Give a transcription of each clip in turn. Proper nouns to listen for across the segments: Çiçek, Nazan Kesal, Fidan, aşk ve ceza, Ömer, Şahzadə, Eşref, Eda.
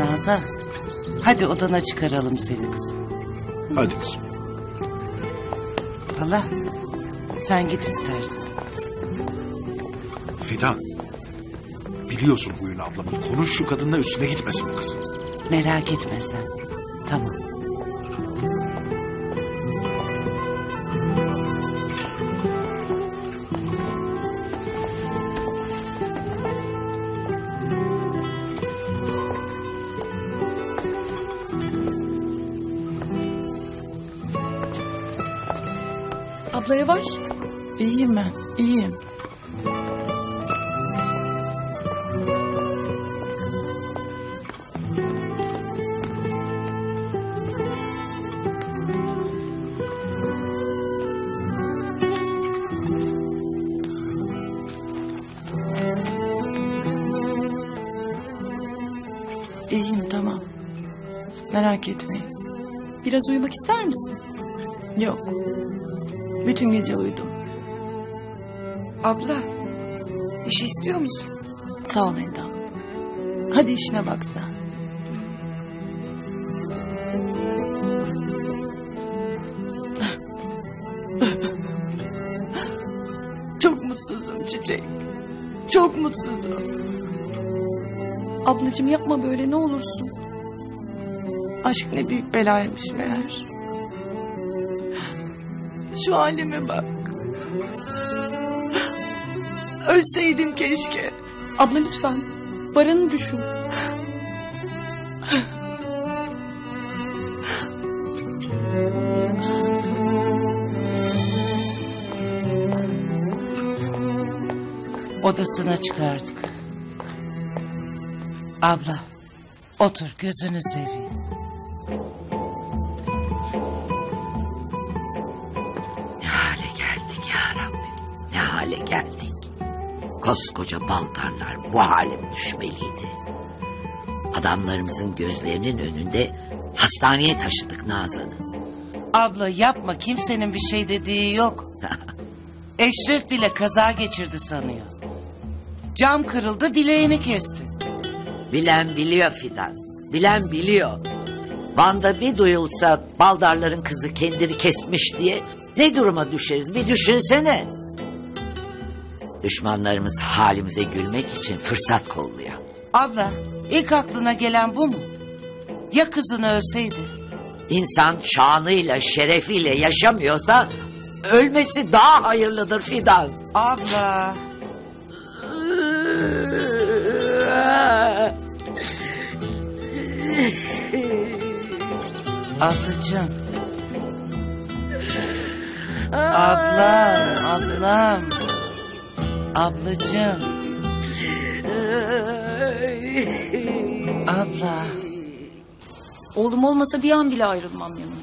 Nazan, hadi odana çıkaralım seni kızım. Hadi kızım. Hala, sen git istersin. Fidan, biliyorsun huyunu ablamın. Konuş şu kadınla, üstüne gitmesin bu kızım. Merak etme sen. Tamam. Abla yavaş. İyiyim ben, iyiyim. İyiyim, tamam. Merak etmeyin. Biraz uyumak ister misin? Yok. Bütün gece uyudum. Abla, bir şey istiyor musun? Sağ ol Eda. Hadi işine bak sen. Çok mutsuzum Çiçek. Çok mutsuzum. Ablacığım yapma böyle, ne olursun. Aşk ne büyük belaymış meğer. Şu halime bak. Ölseydim keşke. Abla lütfen. Baran'ı düşün. Odasına çıkardık. Abla, otur gözünü seveyim. Ne hale geldik ya Rabbim, ne hale geldik. Koskoca baltarlar bu hale mi düşmeliydi? Adamlarımızın gözlerinin önünde hastaneye taşıdık Nazan'ı. Abla yapma, kimsenin bir şey dediği yok. Eşref bile kaza geçirdi sanıyor. Cam kırıldı, bileğini kesti. Bilen biliyor Fidan, bilen biliyor. Van'da bir duyulsa baldarların kızı kendini kesmiş diye ne duruma düşeriz, bir düşünsene. Düşmanlarımız halimize gülmek için fırsat kolluyor. Abla, ilk aklına gelen bu mu? Ya kızını ölseydi? İnsan şanıyla, şerefiyle yaşamıyorsa ölmesi daha hayırlıdır Fidan. Abla... Ablacığım. Ablam. Ablacığım. Abla. Oğlum olmasa bir an bile ayrılmam yanımdan.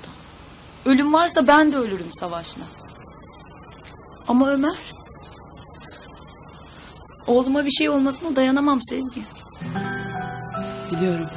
Ölüm varsa ben de ölürüm savaşla. Ama Ömer. Oğluma bir şey olmasına dayanamam sevgi. Biliyorum.